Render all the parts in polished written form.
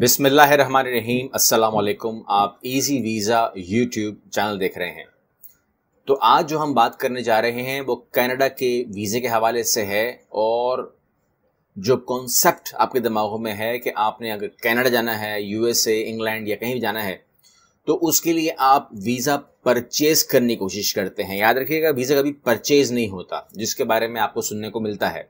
बिस्मिल्लाहिर्रहमानिर्रहीम, अस्सलाम वालेकुम। आप इजी वीज़ा यूट्यूब चैनल देख रहे हैं। तो आज जो हम बात करने जा रहे हैं वो कनाडा के वीज़े के हवाले से है, और जो कॉन्सेप्ट आपके दिमाग में है कि आपने अगर कनाडा जाना है, यूएसए, इंग्लैंड या कहीं भी जाना है तो उसके लिए आप वीज़ा परचेज़ करने की कोशिश करते हैं। याद रखिएगा, वीज़ा कभी परचेज़ नहीं होता, जिसके बारे में आपको सुनने को मिलता है।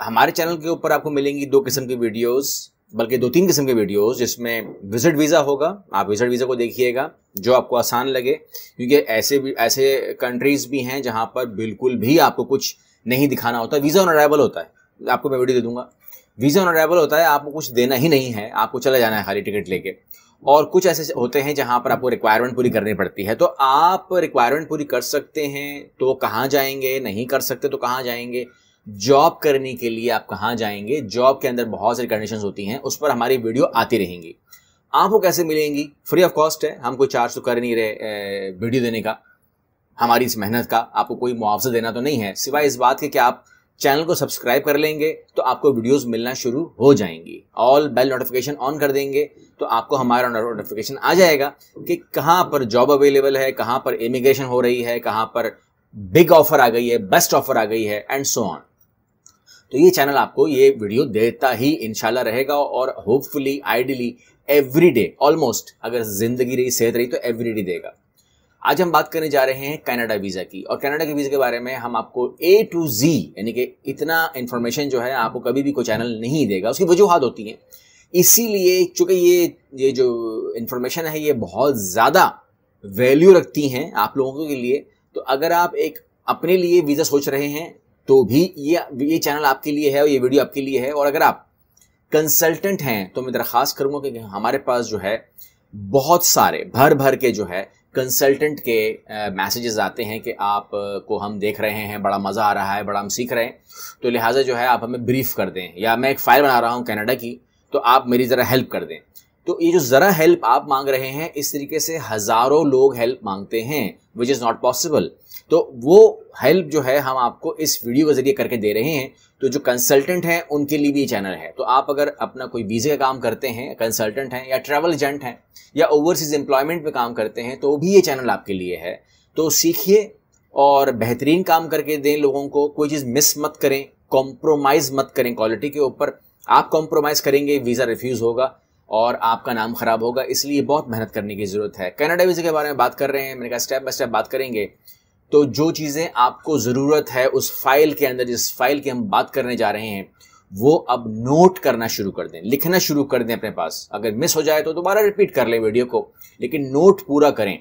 हमारे चैनल के ऊपर आपको मिलेंगी दो किस्म की वीडियोज़, बल्कि दो तीन किस्म के वीडियोस, जिसमें विजिट वीज़ा होगा। आप विजिट वीज़ा को देखिएगा जो आपको आसान लगे, क्योंकि ऐसे कंट्रीज़ भी हैं जहां पर बिल्कुल भी आपको कुछ नहीं दिखाना होता। वीज़ा ऑन अराइवल होता है, आपको मैं वीडियो दे दूंगा। वीज़ा ऑन अराइवल होता है, आपको कुछ देना ही नहीं है, आपको चला जाना है खाली टिकट लेके। और कुछ ऐसे होते हैं जहाँ पर आपको रिक्वायरमेंट पूरी करनी पड़ती है। तो आप रिक्वायरमेंट पूरी कर सकते हैं तो कहाँ जाएंगे, नहीं कर सकते तो कहाँ जाएंगे, जॉब करने के लिए आप कहाँ जाएंगे। जॉब के अंदर बहुत सारी कंडीशंस होती हैं, उस पर हमारी वीडियो आती रहेंगी। आपको कैसे मिलेंगी, फ्री ऑफ कॉस्ट है, हम कोई चार्ज तो कर नहीं रहे वीडियो देने का। हमारी इस मेहनत का आपको कोई मुआवजा देना तो नहीं है, सिवाय इस बात के कि आप चैनल को सब्सक्राइब कर लेंगे तो आपको वीडियोस मिलना शुरू हो जाएंगी। ऑल बेल नोटिफिकेशन ऑन कर देंगे तो आपको हमारा नोटिफिकेशन आ जाएगा कि कहाँ पर जॉब अवेलेबल है, कहाँ पर इमिग्रेशन हो रही है, कहाँ पर बिग ऑफर आ गई है, बेस्ट ऑफर आ गई है, एंड सो ऑन। तो ये चैनल आपको ये वीडियो देता ही इंशाल्लाह रहेगा, और hopefully ideally every day almost, अगर जिंदगी रही, सेहत रही तो एवरी डे देगा। आज हम बात करने जा रहे हैं कनाडा वीज़ा की, और कनाडा के वीज़ा के बारे में हम आपको A to Z यानी कि इतना इन्फॉर्मेशन जो है आपको कभी भी कोई चैनल नहीं देगा। उसकी वजूहत होती हैं, इसीलिए चूँकि ये जो इन्फॉर्मेशन है ये बहुत ज़्यादा वैल्यू रखती हैं आप लोगों के लिए। तो अगर आप एक अपने लिए वीज़ा सोच रहे हैं तो भी ये चैनल आपके लिए है और ये वीडियो आपके लिए है। और अगर आप कंसल्टेंट हैं तो मैं दरख्वास्त करूंगा कि हमारे पास जो है बहुत सारे भर के जो है कंसल्टेंट के मैसेजेस आते हैं कि आप को हम देख रहे हैं, बड़ा मज़ा आ रहा है, बड़ा हम सीख रहे हैं, तो लिहाजा जो है आप हमें ब्रीफ कर दें, या मैं एक फ़ाइल बना रहा हूँ कनाडा की तो आप मेरी ज़रा हेल्प कर दें। तो ये जो ज़रा हेल्प आप मांग रहे हैं, इस तरीके से हज़ारों लोग हेल्प मांगते हैं, विच इज़ नॉट पॉसिबल। तो वो हेल्प जो है हम आपको इस वीडियो के ज़रिए करके दे रहे हैं। तो जो कंसल्टेंट हैं उनके लिए भी ये चैनल है। तो आप अगर अपना कोई वीज़े का काम करते हैं, कंसल्टेंट हैं या ट्रैवल एजेंट हैं या ओवरसीज़ एम्प्लॉयमेंट पे काम करते हैं, तो भी ये चैनल आपके लिए है। तो सीखिए और बेहतरीन काम करके दें लोगों को। कोई चीज़ मिस मत करें, कॉम्प्रोमाइज़ मत करें क्वालिटी के ऊपर। आप कॉम्प्रोमाइज़ करेंगे, वीज़ा रिफ्यूज़ होगा और आपका नाम ख़राब होगा। इसलिए बहुत मेहनत करने की ज़रूरत है। कनाडा वीज़े के बारे में बात कर रहे हैं, मैंने कहा स्टेप बाय स्टेप बात करेंगे। तो जो चीज़ें आपको ज़रूरत है उस फाइल के अंदर, जिस फाइल की हम बात करने जा रहे हैं, वो अब नोट करना शुरू कर दें, लिखना शुरू कर दें अपने पास। अगर मिस हो जाए तो दोबारा रिपीट कर लें वीडियो को, लेकिन नोट पूरा करें,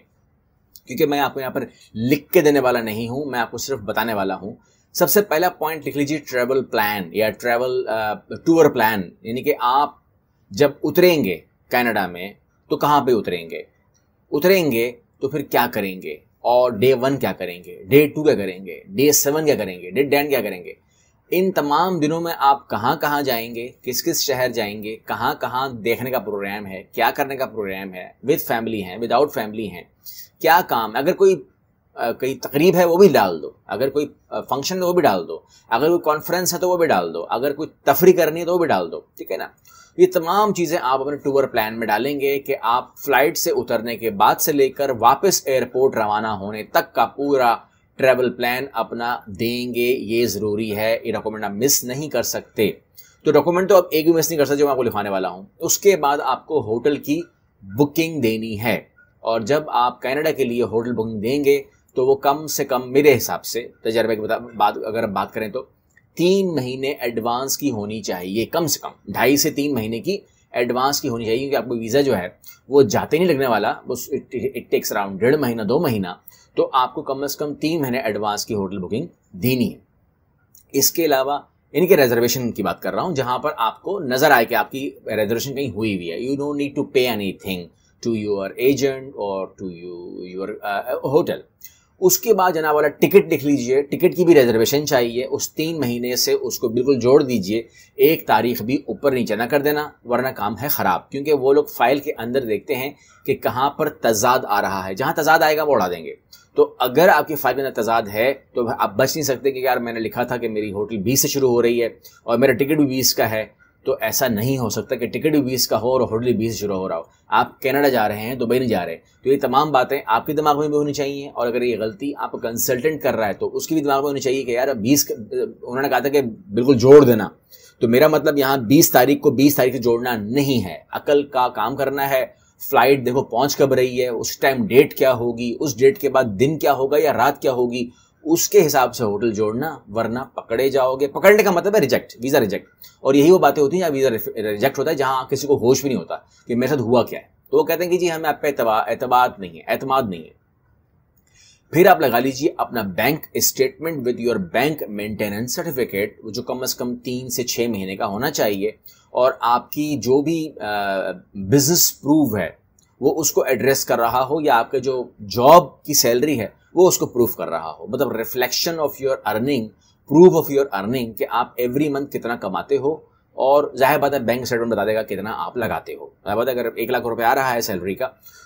क्योंकि मैं आपको यहाँ पर लिख के देने वाला नहीं हूँ, मैं आपको सिर्फ बताने वाला हूँ। सबसे पहला पॉइंट लिख लीजिए, ट्रैवल प्लान या ट्रैवल टूर प्लान, यानी कि आप जब उतरेंगे कनाडा में तो कहाँ पे उतरेंगे तो फिर क्या करेंगे, और डे 1 क्या करेंगे, डे 2 क्या करेंगे, डे 7 क्या करेंगे, डे 10 क्या करेंगे। इन तमाम दिनों में आप कहाँ कहाँ जाएंगे, किस किस शहर जाएंगे, कहाँ कहाँ देखने का प्रोग्राम है, क्या करने का प्रोग्राम है, विद फैमिली हैं, विदाउट फैमिली हैं, क्या काम। अगर कोई तकरीब है वो भी डाल दो, अगर कोई फंक्शन है वो भी डाल दो, अगर कोई कॉन्फ्रेंस है तो वो भी डाल दो, अगर कोई तफरी करनी है तो वो भी डाल दो, ठीक है ना। ये तमाम चीज़ें आप अपने टूर प्लान में डालेंगे कि आप फ्लाइट से उतरने के बाद से लेकर वापस एयरपोर्ट रवाना होने तक का पूरा ट्रैवल प्लान अपना देंगे। ये ज़रूरी है, ये डॉक्यूमेंट आप मिस नहीं कर सकते। तो डॉक्यूमेंट तो आप एक भी मिस नहीं कर सकते जो मैं आपको लिखवाने वाला हूँ। उसके बाद आपको होटल की बुकिंग देनी है, और जब आप कनाडा के लिए होटल बुकिंग देंगे तो वो कम से कम मेरे हिसाब से तजर्बे की अगर बात करें तो 3 महीने एडवांस की होनी चाहिए, कम से कम 2.5 से 3 महीने की एडवांस की होनी चाहिए, क्योंकि आपको वीज़ा जो है वो जाते नहीं लगने वाला, बस इट टेक्स अराउंड 1.5 महीना 2 महीना। तो आपको कम से कम 3 महीने एडवांस की होटल बुकिंग देनी है। इसके अलावा इनके रिजर्वेशन की बात कर रहा हूँ, जहाँ पर आपको नज़र आए कि आपकी रिजर्वेशन कहीं हुई हुई है। You don't need to pay anything to your agent और टू योर होटल। उसके बाद जनाब वाला टिकट लिख लीजिए, टिकट की भी रिजर्वेशन चाहिए। उस 3 महीने से उसको बिल्कुल जोड़ दीजिए, एक तारीख भी ऊपर नीचे ना कर देना, वरना काम है ख़राब, क्योंकि वो लोग फाइल के अंदर देखते हैं कि कहाँ पर तजाद आ रहा है। जहाँ तजाद आएगा वो उड़ा देंगे। तो अगर आपकी फाइल के अंदर तजाद है तो आप बच नहीं सकते कि यार मैंने लिखा था कि मेरी होटल 20 से शुरू हो रही है और मेरा टिकट भी 20 का है, तो ऐसा नहीं हो सकता कि टिकट भी 20 का हो और होटल भी 20 यूरो हो रहा हो। आप कनाडा जा रहे हैं, दुबई नहीं जा रहे, तो ये तमाम बातें आपके दिमाग में भी होनी चाहिए। और अगर ये गलती आप कंसल्टेंट कर रहा है तो उसकी भी दिमाग में होनी चाहिए कि यार 20 उन्होंने कहा था कि बिल्कुल जोड़ देना, तो मेरा मतलब यहाँ 20 तारीख को 20 तारीख से जोड़ना नहीं है। अकल का काम करना है। फ्लाइट देखो पहुँच कब रही है, उस टाइम डेट क्या होगी, उस डेट के बाद दिन क्या होगा या रात क्या होगी, उसके हिसाब से होटल जोड़ना, वरना पकड़े जाओगे। पकड़ने का मतलब है रिजेक्ट, वीज़ा रिजेक्ट। और यही वो बातें होती हैं जहाँ वीज़ा रिजेक्ट होता है, जहाँ किसी को होश भी नहीं होता कि मेरे साथ हुआ क्या है। तो वो कहते हैं कि जी हमें आप पे एतमाद नहीं है। फिर आप लगा लीजिए अपना bank statement with your bank maintenance certificate, जो कम अज़ कम 3 से 6 महीने का होना चाहिए। और आपकी जो भी बिजनेस प्रूफ है वो उसको एड्रेस कर रहा हो, या आपके जो जॉब की सैलरी है वो उसको प्रूफ कर रहा हो। मतलब reflection of your earning, proof of your earning कि आप एवरी मंथ कितना कमाते हो। और जाहिर बात है बैंक स्टेटमेंट बता देगा कितना आप लगाते हो। जाहिर बात है अगर 1 लाख रुपये आ रहा है सैलरी का,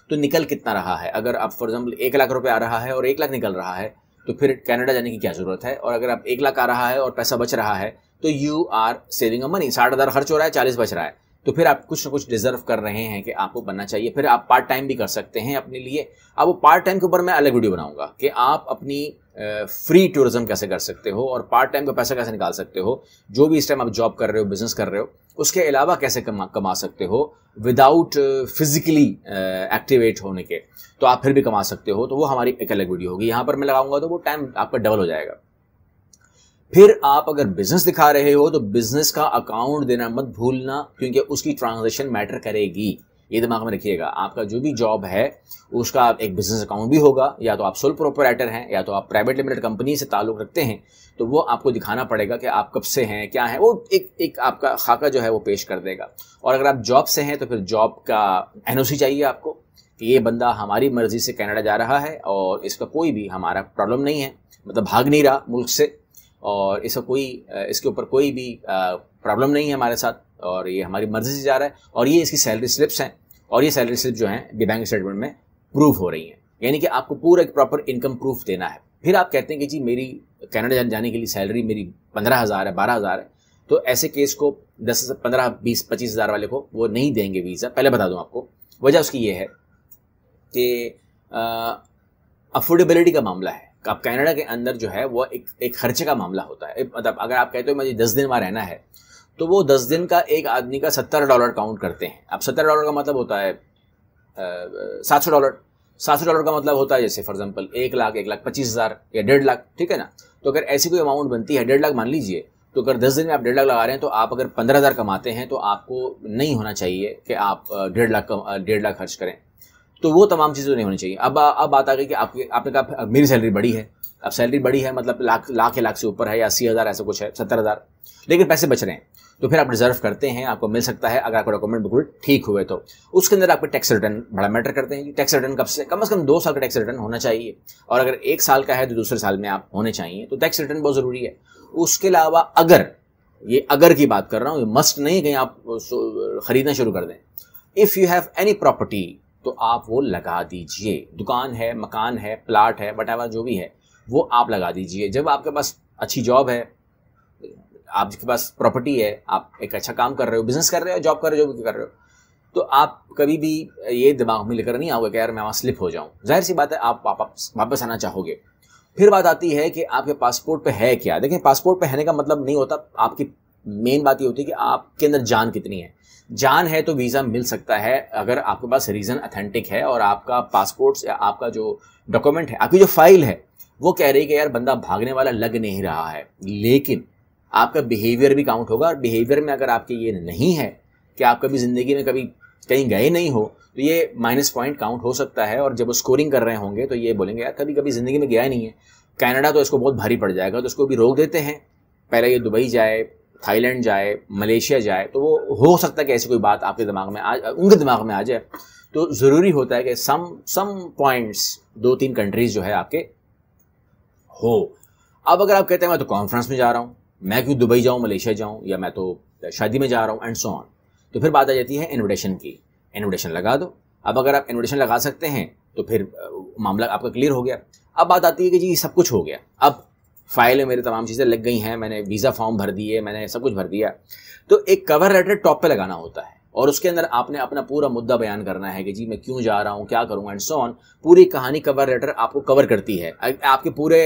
तो निकल कितना रहा है। अगर आप फॉर एग्जाम्पल 1 लाख रुपये आ रहा है और 1 लाख निकल रहा है, तो फिर कनाडा जाने की क्या ज़रूरत है। और अगर आप 1 लाख आ रहा है और पैसा बच रहा है, तो you are saving a money. 60,000 खर्च हो रहा है, 40 बच रहा है, तो फिर आप कुछ ना कुछ डिजर्व कर रहे हैं कि आपको बनना चाहिए। फिर आप पार्ट टाइम भी कर सकते हैं अपने लिए। अब वो पार्ट टाइम के ऊपर मैं अलग वीडियो बनाऊंगा कि आप अपनी फ्री टूरिज्म कैसे कर सकते हो और पार्ट टाइम का पैसा कैसे निकाल सकते हो। जो भी इस टाइम आप जॉब कर रहे हो, बिजनेस कर रहे हो, उसके अलावा कैसे कमा सकते हो विदाउट फिजिकली एक्टिवेट होने के, तो आप फिर भी कमा सकते हो। तो वो हमारी एक अलग वीडियो होगी, यहाँ पर मैं लगाऊंगा, तो वो टाइम आपका डबल हो जाएगा। फिर आप अगर बिजनेस दिखा रहे हो तो बिजनेस का अकाउंट देना मत भूलना, क्योंकि उसकी ट्रांजैक्शन मैटर करेगी। ये दिमाग में रखिएगा, आपका जो भी जॉब है उसका एक बिजनेस अकाउंट भी होगा। या तो आप सोल प्रोपराइटर हैं, या तो आप प्राइवेट लिमिटेड कंपनी से ताल्लुक रखते हैं, तो वो आपको दिखाना पड़ेगा कि आप कब से हैं, क्या है। वो एक आपका खाका जो है वो पेश कर देगा। और अगर आप जॉब से हैं तो फिर जॉब का एनओसी चाहिए आपको कि ये बंदा हमारी मर्जी से कनाडा जा रहा है और इसका कोई भी हमारा प्रॉब्लम नहीं है, मतलब भाग नहीं रहा मुल्क से, और इसके ऊपर कोई भी प्रॉब्लम नहीं है हमारे साथ, और ये हमारी मर्जी से जा रहा है, और ये इसकी सैलरी स्लिप्स हैं, और ये सैलरी स्लिप जो हैं बैंक स्टेटमेंट में प्रूफ हो रही हैं। यानी कि आपको पूरा एक प्रॉपर इनकम प्रूफ देना है। फिर आप कहते हैं कि जी मेरी कनाडा जाने के लिए सैलरी मेरी 15,000 है, 12,000 है, तो ऐसे केस को 10, 15, 20, 25,000 वाले को वो नहीं देंगे वीज़ा। पहले बता दूँ आपको, वजह उसकी ये है कि अफोर्डेबिलिटी का मामला है। आप कनाडा के अंदर जो है वो एक खर्चे का मामला होता है। मतलब अगर आप कहते हो मुझे 10 दिन वहाँ रहना है, तो वो 10 दिन का एक आदमी का $70 काउंट करते हैं। अब $70 का मतलब होता है $700। $700 का मतलब होता है जैसे फॉर एग्जाम्पल 1 लाख, 1,25,000 या 1.5 लाख, ठीक है ना। तो अगर ऐसी कोई अमाउंट बनती है 1.5 लाख मान लीजिए, तो अगर 10 दिन में आप 1.5 लाख लगा रहे हैं, तो आप अगर 15,000 कमाते हैं तो आपको नहीं होना चाहिए कि आप 1.5 लाख खर्च करें। तो वो तमाम चीज़ें नहीं होनी चाहिए। अब बात आ गई कि आपने कहा मेरी सैलरी बड़ी है। अब सैलरी बड़ी है मतलब लाख से ऊपर है, या 80,000 ऐसा कुछ है, 70,000, लेकिन पैसे बच रहे हैं, तो फिर आप रिजर्व करते हैं, आपको मिल सकता है अगर आपका डॉक्यूमेंट बिल्कुल ठीक हुए तो। उसके अंदर आपके टैक्स रिटर्न बड़ा मैटर करते हैं। टैक्स रिटर्न कम से कम 2 साल का टैक्स रिटर्न होना चाहिए, और अगर 1 साल का है तो दूसरे साल में आप होने चाहिए। तो टैक्स रिटर्न बहुत ज़रूरी है। उसके अलावा अगर की बात कर रहा हूँ, ये मस्ट नहीं कहीं आप ख़रीदना शुरू कर दें। If you have any property तो आप वो लगा दीजिए। दुकान है, मकान है, प्लाट है, वट एवर जो भी है वो आप लगा दीजिए। जब आपके पास अच्छी जॉब है, आपके पास प्रॉपर्टी है, आप एक अच्छा काम कर रहे हो, बिजनेस कर रहे हो, जॉब कर रहे हो, जो भी कर रहे हो, तो आप कभी भी ये दिमाग में लेकर नहीं आओगे कि यार मैं वहाँ स्लिप हो जाऊँ। जाहिर सी बात है आप वापस आना चाहोगे। फिर बात आती है कि आपके पासपोर्ट पर है क्या। देखें, पासपोर्ट पर होने का मतलब नहीं होता, आपकी मेन बात ये होती है कि आपके अंदर जान कितनी है। जान है तो वीज़ा मिल सकता है, अगर आपके पास रीज़न अथेंटिक है और आपका पासपोर्ट या आपका जो डॉक्यूमेंट है, आपकी जो फाइल है वो कह रही है कि यार बंदा भागने वाला लग नहीं रहा है। लेकिन आपका बिहेवियर भी काउंट होगा, और बिहेवियर में अगर आपके ये नहीं है कि आप कभी ज़िंदगी में कभी कहीं गए नहीं हो, तो ये माइनस पॉइंट काउंट हो सकता है। और जब वो स्कोरिंग कर रहे होंगे तो ये बोलेंगे यार कभी कभी ज़िंदगी में गया नहीं है कनाडा, तो इसको बहुत भारी पड़ जाएगा, तो इसको भी रोक देते हैं, पहले ये दुबई जाए, थाईलैंड जाए, मलेशिया जाए। तो वो हो सकता है कि ऐसी कोई बात आपके दिमाग में उनके दिमाग में आ जाए। तो ज़रूरी होता है कि सम पॉइंट्स 2-3 कंट्रीज़ जो है आपके हो। अब अगर आप कहते हैं मैं तो कॉन्फ्रेंस में जा रहा हूँ, मैं क्यों दुबई जाऊँ, मलेशिया जाऊँ, या मैं तो शादी में जा रहा हूँ, एंड सो ऑन, तो फिर बात आ जाती है इन्विटेशन की। इन्विटेशन लगा दो। अब अगर आप इन्विटेशन लगा सकते हैं तो फिर मामला आपका क्लियर हो गया। अब बात आती है कि जी सब कुछ हो गया, अब फ़ाइल में मेरी तमाम चीज़ें लग गई हैं, मैंने वीज़ा फॉर्म भर दिए, मैंने सब कुछ भर दिया। तो एक कवर लेटर टॉप पे लगाना होता है और उसके अंदर आपने अपना पूरा मुद्दा बयान करना है कि जी मैं क्यों जा रहा हूँ, क्या करूँगा एंड सो ऑन। पूरी कहानी कवर लेटर आपको कवर करती है आपके पूरे।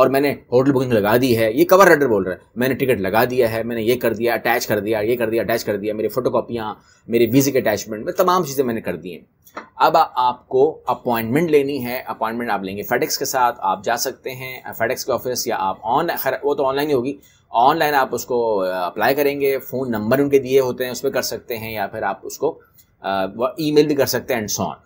और मैंने होटल बुकिंग लगा दी है, ये कवर लेटर बोल रहा है, मैंने टिकट लगा दिया है, मैंने ये कर दिया, अटैच कर दिया, ये कर दिया, अटैच कर दिया, मेरी फोटोकॉपियां, मेरे वीज़े के अटैचमेंट में तमाम चीज़ें मैंने कर दी हैं। अब आपको अपॉइंटमेंट लेनी है। अपॉइंटमेंट आप लेंगे फेडेक्स के साथ, आप जा सकते हैं फेडेक्स के ऑफिस या आप वो तो ऑनलाइन ही होगी, ऑनलाइन आप उसको अप्लाई करेंगे, फ़ोन नंबर उनके दिए होते हैं उस पर कर सकते हैं या फिर आप उसको ईमेल भी कर सकते हैं एंड सो ऑन।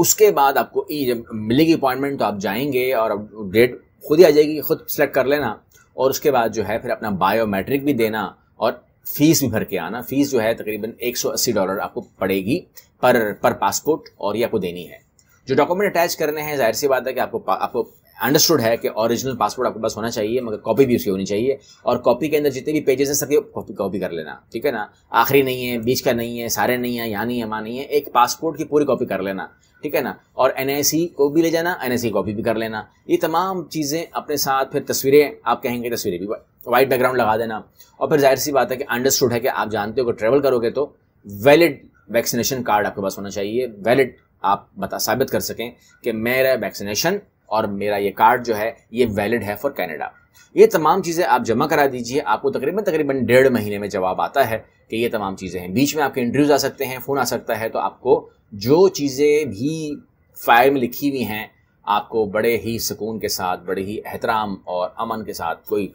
उसके बाद आपको जब मिलेगी अपॉइंटमेंट तो आप जाएंगे और डेट खुद ही आ जाएगी, खुद सेलेक्ट कर लेना। और उसके बाद जो है फिर अपना बायोमेट्रिक भी देना और फ़ीस भी भर के आना। फ़ीस जो है तकरीबन $180 आपको पड़ेगी पर पासपोर्ट, और ये आपको देनी है। जो डॉक्यूमेंट अटैच करने हैं, जाहिर सी बात है कि आपको अंडरस्टूड है कि ओरिजिनल पासपोर्ट आपके पास होना चाहिए, मगर कॉपी भी उसकी होनी चाहिए। और कॉपी के अंदर जितने भी पेजेस हैं सबकी कॉपी कर लेना, ठीक है ना। आखिरी नहीं है, बीच का नहीं है, सारे नहीं है, यहाँ नहीं है, वहाँ नहीं है, एक पासपोर्ट की पूरी कॉपी कर लेना, ठीक है ना। और NIC को भी ले जाना, NIC कॉपी भी कर लेना, ये तमाम चीज़ें अपने साथ। फिर तस्वीरें, आप कहेंगे तस्वीरें भी वाइट बैकग्राउंड लगा देना। और फिर जाहिर सी बात है कि अंडरस्टूड है कि आप जानते हो कि ट्रैवल करोगे तो वैलिड वैक्सीनेशन कार्ड आपके पास होना चाहिए, वैलिड आप साबित कर सकें कि मेरा वैक्सीनेशन और मेरा ये कार्ड जो है ये वैलिड है फॉर कनाडा। ये तमाम चीज़ें आप जमा करा दीजिए, आपको तकरीबन 1.5 महीने में जवाब आता है कि ये तमाम चीज़ें हैं। बीच में आपके इंटरव्यूज़ आ सकते हैं, फ़ोन आ सकता है, तो आपको जो चीज़ें भी फाइल में लिखी हुई हैं आपको बड़े ही सुकून के साथ, बड़े ही एहतराम और अमन के साथ, कोई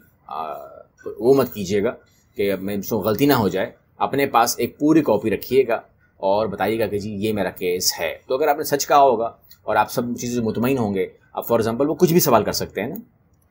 वो मत कीजिएगा कि मुझसे गलती ना हो जाए, अपने पास एक पूरी कॉपी रखिएगा और बताइएगा कि जी ये मेरा केस है। तो अगर आपने सच कहा होगा और आप सब चीज़ों से मुतमईन होंगे, आप फॉर एग्जांपल वो कुछ भी सवाल कर सकते हैं ना,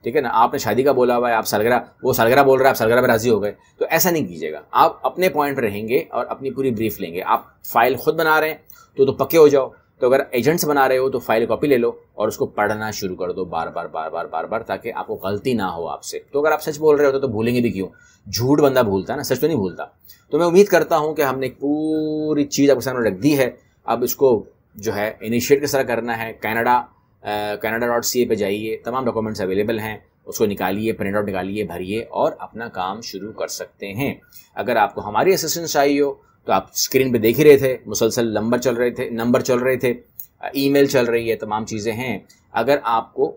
ठीक है ना। आपने शादी का बोला हुआ है, आप सालगिरह, वो सालगिरह बोल रहा है, आप सालगिरह पर राज़ी हो गए, तो ऐसा नहीं कीजिएगा। आप अपने पॉइंट पर रहेंगे और अपनी पूरी ब्रीफ लेंगे। आप फाइल खुद बना रहे हैं तो पक्के हो जाओ, तो अगर एजेंट्स बना रहे हो तो फाइल कॉपी ले लो और उसको पढ़ना शुरू कर दो बार बार ताकि आपको गलती ना हो आपसे। तो अगर आप सच बोल रहे होते तो भूलेंगे भी क्यों, झूठ बंदा भूलता है ना, सच तो नहीं भूलता। तो मैं उम्मीद करता हूँ कि हमने पूरी चीज़ आपके सामने रख दी है। अब इसको जो है इनिशिएट किस तरह करना है, Canada.ca पे जाइए, तमाम डॉक्यूमेंट्स अवेलेबल हैं, उसको निकालिए, प्रिंट आउट निकालिए, भरिए और अपना काम शुरू कर सकते हैं। अगर आपको हमारी असिस्टेंस चाहिए हो तो आप स्क्रीन पे देख ही रहे थे, मुसलसल नंबर चल रहे थे, ईमेल चल रही है, तमाम चीज़ें हैं। अगर आपको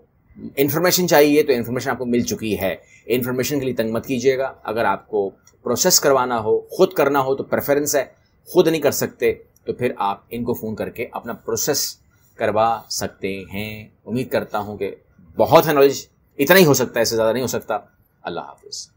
इन्फॉर्मेशन चाहिए तो इन्फॉर्मेशन आपको मिल चुकी है, इन्फॉर्मेशन के लिए तंग मत कीजिएगा। अगर आपको प्रोसेस करवाना हो, खुद करना हो तो प्रेफरेंस है, खुद नहीं कर सकते तो फिर आप इनको फ़ोन करके अपना प्रोसेस करवा सकते हैं। उम्मीद करता हूँ कि बहुत है नॉलेज, इतना ही हो सकता है, इससे ज़्यादा नहीं हो सकता। अल्लाह हाफिज़।